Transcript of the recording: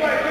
Wait.